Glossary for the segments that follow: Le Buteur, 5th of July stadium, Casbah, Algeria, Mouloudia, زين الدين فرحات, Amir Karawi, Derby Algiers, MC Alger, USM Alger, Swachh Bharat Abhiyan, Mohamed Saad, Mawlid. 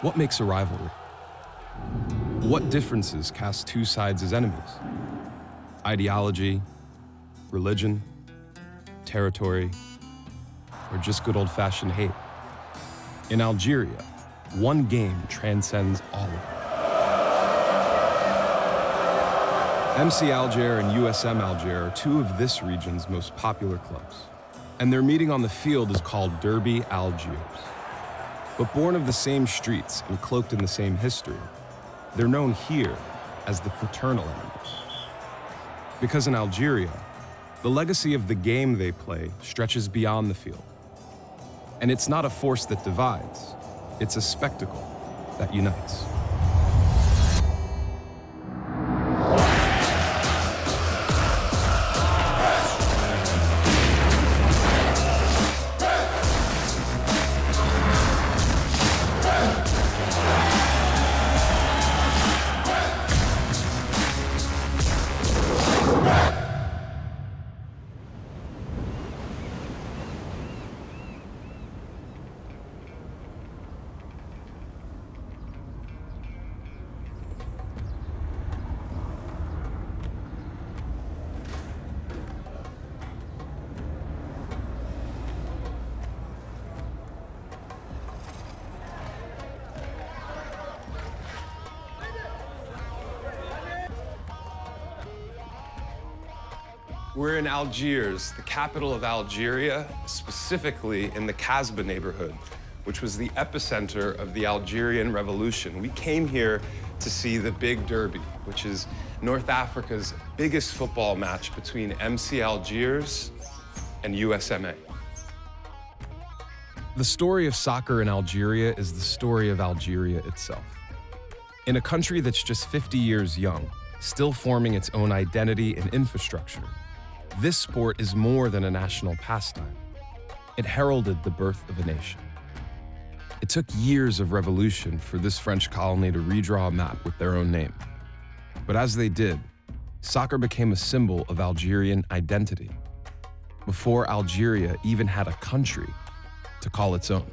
What makes a rivalry? What differences cast two sides as enemies? Ideology, religion, territory, or just good old-fashioned hate? In Algeria, one game transcends all of them. MC Alger and USM Alger are two of this region's most popular clubs, and their meeting on the field is called Derby Algiers. But born of the same streets and cloaked in the same history, they're known here as the fraternal enemies. Because in Algeria, the legacy of the game they play stretches beyond the field. And it's not a force that divides, it's a spectacle that unites. We're in Algiers, the capital of Algeria, specifically in the Casbah neighborhood, which was the epicenter of the Algerian Revolution. We came here to see the Big Derby, which is North Africa's biggest football match between MC Algiers and USMA. The story of soccer in Algeria is the story of Algeria itself. In a country that's just 50 years young, still forming its own identity and infrastructure, this sport is more than a national pastime. It heralded the birth of a nation. It took years of revolution for this French colony to redraw a map with their own name. But as they did, soccer became a symbol of Algerian identity, before Algeria even had a country to call its own.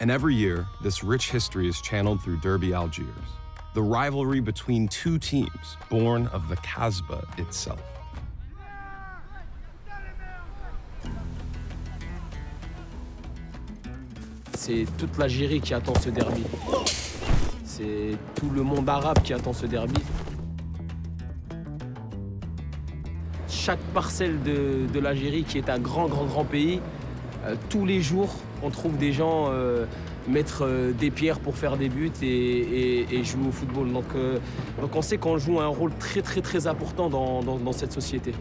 And every year, this rich history is channeled through Derby Algiers, the rivalry between two teams born of the Casbah itself. C'est toute l'Algérie qui attend ce derby. C'est tout le monde arabe qui attend ce derby. Chaque parcelle de l'Algérie, qui est un grand pays, tous les jours, on trouve des gens mettre des pierres pour faire des buts et jouer au football. Donc on sait qu'on joue un rôle très important dans cette société.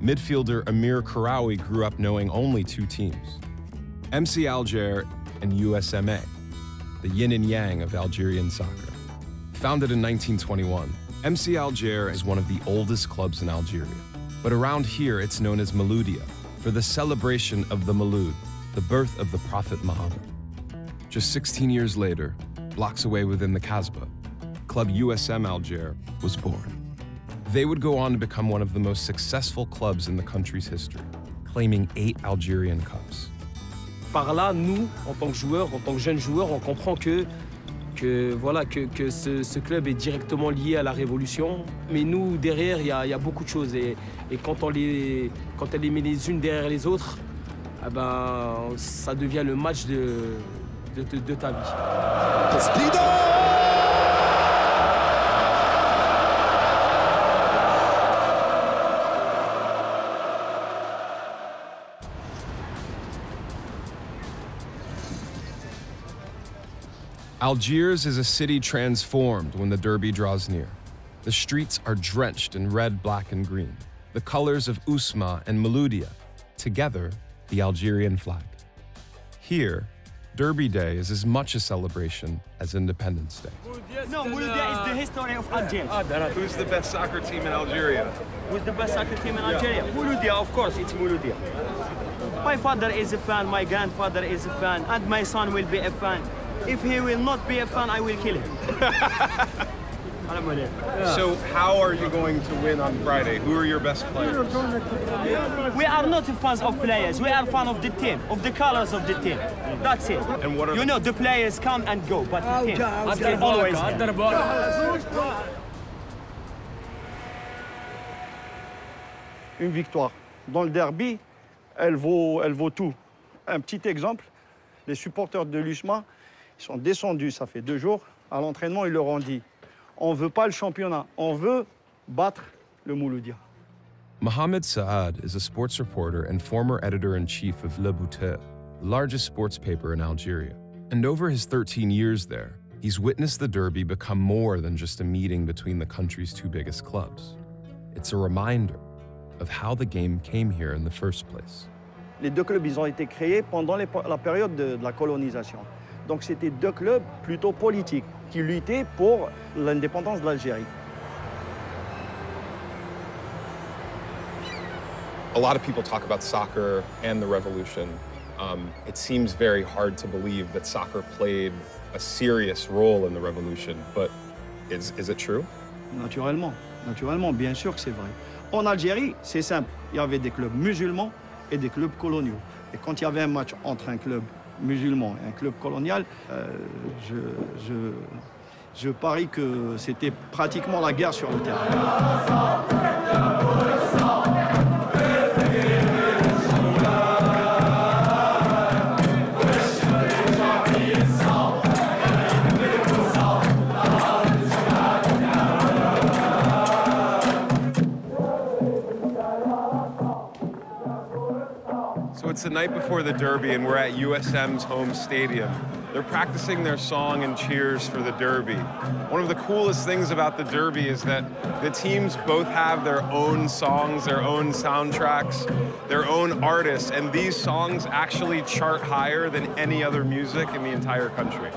Midfielder Amir Karawi grew up knowing only two teams. MC Alger and USMA, the yin and yang of Algerian soccer. Founded in 1921, MC Alger is one of the oldest clubs in Algeria. But around here, it's known as Mouloudia, for the celebration of the Mawlid, the birth of the Prophet Muhammad. Just 16 years later, blocks away within the Casbah, Club USM Alger was born. They would go on to become one of the most successful clubs in the country's history, claiming 8 Algerian cups. Par là, nous, en tant que joueurs, en tant que jeunes joueurs, on comprend que ce club est directement lié à la Révolution. Mais nous, derrière, il y a beaucoup de choses. Et quand on les met les unes derrière les autres, eh ben, ça devient le match de ta vie. Algiers is a city transformed when the derby draws near. The streets are drenched in red, black, and green, the colors of Ousma and Mouloudia, together the Algerian flag. Here, Derby Day is as much a celebration as Independence Day. No, Mouloudia is the history of Algiers. Who's the best soccer team in Algeria? Who's the best soccer team in Algeria? Mouloudia, of course, it's Mouloudia. My father is a fan, my grandfather is a fan, and my son will be a fan. If he will not be a fan, I will kill him. So how are you going to win on Friday? Who are your best players? We are not fans of players. We are fans of the team, of the colors of the team. That's it. And what are you know, the players come and go, but the team, they're always there. Une victoire dans le derby, elle vaut tout. Un petit exemple, les supporters de l'USMA, ils sont descendus, ça fait 2 jours, à l'entraînement, ils leur ont dit, on ne veut pas le championnat, on veut battre le Mouloudia. Mohamed Saad is a sports reporter and former editor-in-chief of Le Buteur, the largest sports paper in Algeria. And over his 13 years there, he's witnessed the derby become more than just a meeting between the country's two biggest clubs. It's a reminder of how the game came here in the first place. Les deux clubs, ils ont été créés pendant la période de la colonisation. Donc c'était deux clubs plutôt politiques qui luttaient pour l'indépendance de l'Algérie. A lot of people talk about soccer and the revolution. It seems very hard to believe that soccer played a serious role in the revolution, but is it true? Naturellement, bien sûr que c'est vrai. En Algérie, c'est simple, il y avait des clubs musulmans et des clubs coloniaux. Et quand il y avait un match entre un club musulman et un club colonial, je parie que c'était pratiquement la guerre sur le terrain. It's the night before the Derby, and we're at USM's home stadium. They're practicing their song and cheers for the Derby. One of the coolest things about the Derby is that the teams both have their own songs, their own soundtracks, their own artists, and these songs actually chart higher than any other music in the entire country.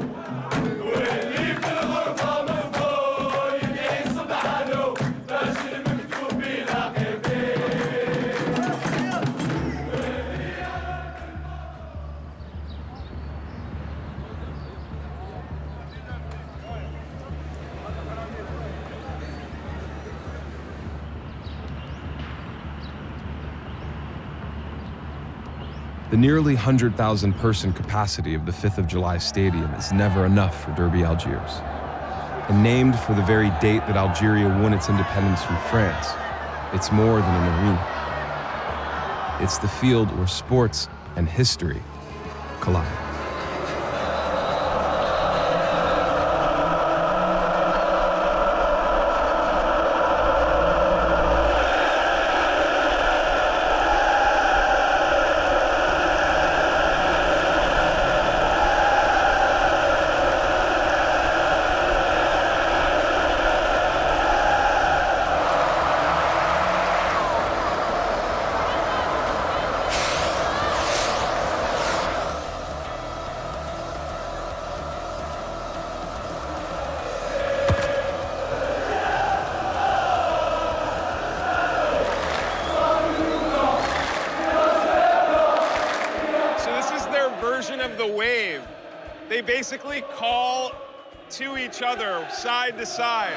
The nearly 100,000-person capacity of the 5th of July stadium is never enough for Derby Algiers. And named for the very date that Algeria won its independence from France, it's more than an arena. It's the field where sports and history collide. They basically call to each other, side to side.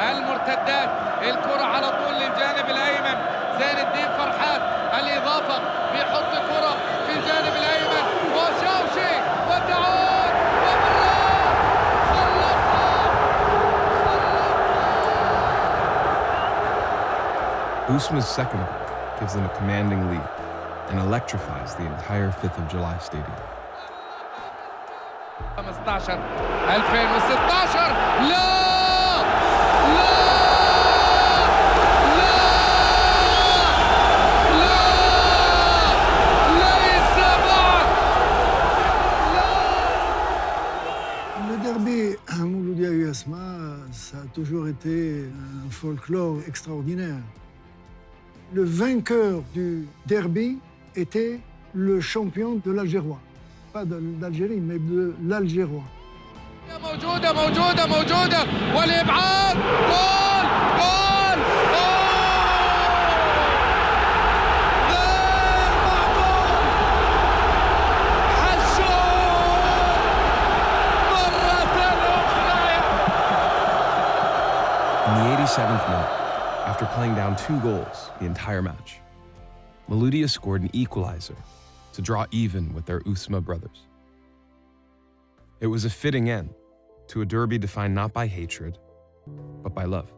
المرتدات الكرة على طول للجانب الأيمن زين الدين فرحات الإضافة بيحط كرة في الجانب الأيمن وشاوشي وتعود وبالراس خلصها. Ousma's second goal gives them a commanding lead and electrifies the entire 5th of July stadium. 2016 لا toujours été un folklore extraordinaire. Le vainqueur du derby était le champion de l'Algérois. Pas de l'Algérie, mais de l'Algérois. 2 goals the entire match. Mouloudia scored an equalizer to draw even with their Ousma brothers. It was a fitting end to a derby defined not by hatred, but by love.